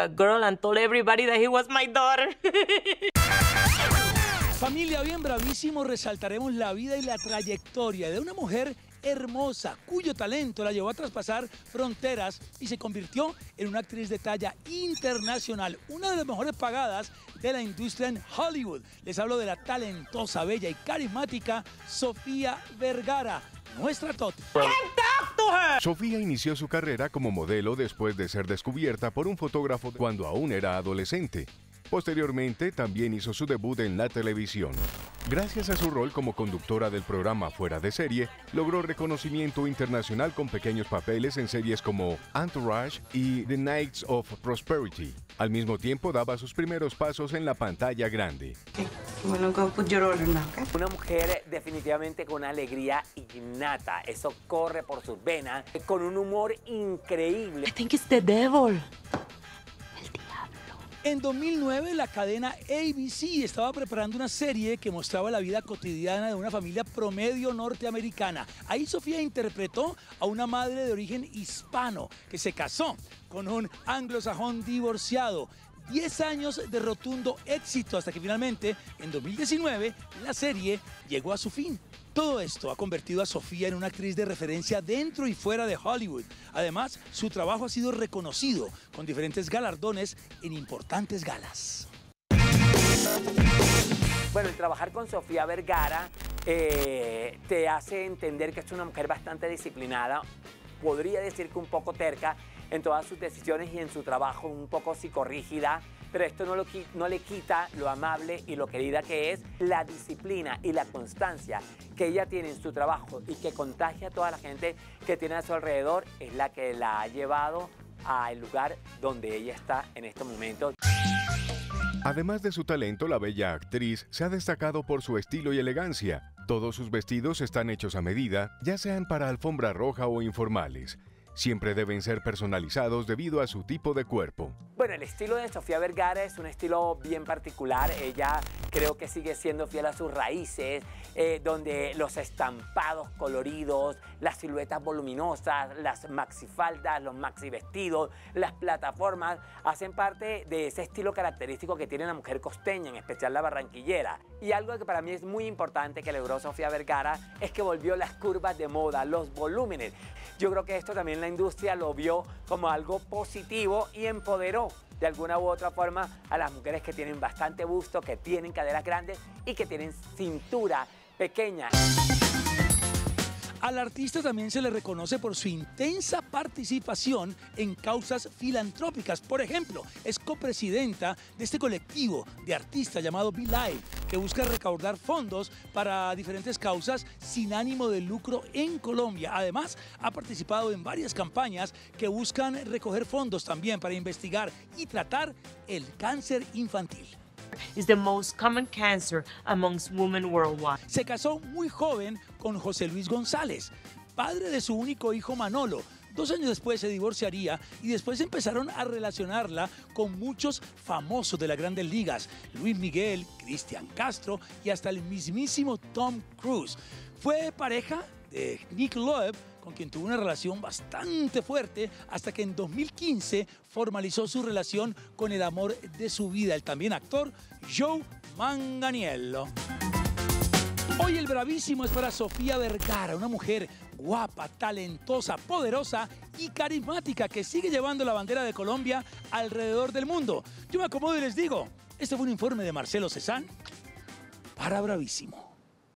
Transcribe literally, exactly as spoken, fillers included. a girl and told everybody that he was my daughter. Familia, hoy en Bravísimo resaltaremos la vida y la trayectoria de una mujer hermosa, cuyo talento la llevó a traspasar fronteras y se convirtió en una actriz de talla internacional, una de las mejores pagadas de la industria en Hollywood. Les hablo de la talentosa, bella y carismática Sofía Vergara, nuestra Toti. Sofía inició su carrera como modelo después de ser descubierta por un fotógrafo cuando aún era adolescente. Posteriormente, también hizo su debut en la televisión. Gracias a su rol como conductora del programa Fuera de Serie, logró reconocimiento internacional con pequeños papeles en series como Entourage y The Knights of Prosperity. Al mismo tiempo, daba sus primeros pasos en la pantalla grande. Una mujer definitivamente con alegría innata. Eso corre por sus venas, con un humor increíble. I think it's the devil. En dos mil nueve, la cadena A B C estaba preparando una serie que mostraba la vida cotidiana de una familia promedio norteamericana. Ahí Sofía interpretó a una madre de origen hispano que se casó con un anglosajón divorciado. diez años de rotundo éxito hasta que finalmente, en dos mil diecinueve, la serie llegó a su fin. Todo esto ha convertido a Sofía en una actriz de referencia dentro y fuera de Hollywood. Además, su trabajo ha sido reconocido con diferentes galardones en importantes galas. Bueno, el trabajar con Sofía Vergara eh, te hace entender que es una mujer bastante disciplinada, podría decir que un poco terca en todas sus decisiones y en su trabajo, un poco psicorrígida, pero esto no, lo, no le quita lo amable y lo querida que es, la disciplina y la constancia que ella tiene en su trabajo y que contagia a toda la gente que tiene a su alrededor, es la que la ha llevado al lugar donde ella está en este momento. Además de su talento, la bella actriz se ha destacado por su estilo y elegancia. Todos sus vestidos están hechos a medida, ya sean para alfombra roja o informales. Siempre deben ser personalizados debido a su tipo de cuerpo. Bueno, el estilo de Sofía Vergara es un estilo bien particular. Ella creo que sigue siendo fiel a sus raíces, eh, donde los estampados coloridos, las siluetas voluminosas, las maxifaldas, los maxi vestidos, las plataformas, hacen parte de ese estilo característico que tiene la mujer costeña, en especial la barranquillera. Y algo que para mí es muy importante que logró Sofía Vergara es que volvió las curvas de moda, los volúmenes. Yo creo que esto también la industria lo vio como algo positivo y empoderó de alguna u otra forma a las mujeres que tienen bastante busto, que tienen caderas grandes y que tienen cintura pequeña. Al artista también se le reconoce por su intensa participación en causas filantrópicas. Por ejemplo, es copresidenta de este colectivo de artistas llamado B-Live, que busca recaudar fondos para diferentes causas sin ánimo de lucro en Colombia. Además, ha participado en varias campañas que buscan recoger fondos también para investigar y tratar el cáncer infantil. Is the most common cancer amongst women worldwide. Se casó muy joven con José Luis González, padre de su único hijo Manolo. Dos años después se divorciaría y después empezaron a relacionarla con muchos famosos de las grandes ligas, Luis Miguel, Cristian Castro y hasta el mismísimo Tom Cruise. Fue pareja de Nick Loeb, con quien tuvo una relación bastante fuerte, hasta que en dos mil quince formalizó su relación con el amor de su vida, el también actor Joe Manganiello. Hoy el Bravísimo es para Sofía Vergara, una mujer guapa, talentosa, poderosa y carismática que sigue llevando la bandera de Colombia alrededor del mundo. Yo me acomodo y les digo, este fue un informe de Marcelo Cezán para Bravísimo.